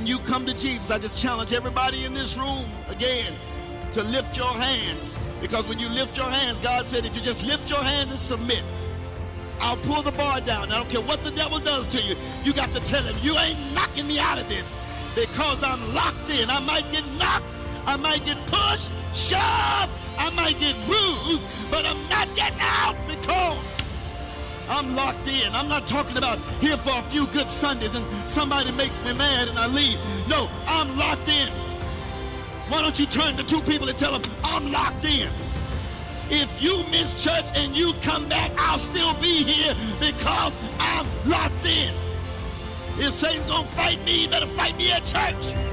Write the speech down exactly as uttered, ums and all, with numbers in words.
When you come to Jesus, I just challenge everybody in this room again to lift your hands, because when you lift your hands, God said, if you just lift your hands and submit, I'll pull the bar down. I don't care what the devil does to you. You got to tell him, you ain't knocking me out of this, because I'm locked in. I might get knocked, I might get pushed, shoved, I might get bruised, but I'm not getting out because I'm locked in. I'm not talking about here for a few good Sundays and somebody makes me mad and I leave. No, I'm locked in. Why don't you turn to two people and tell them, I'm locked in. If you miss church and you come back, I'll still be here because I'm locked in. If Satan's gonna fight me, he better fight me at church.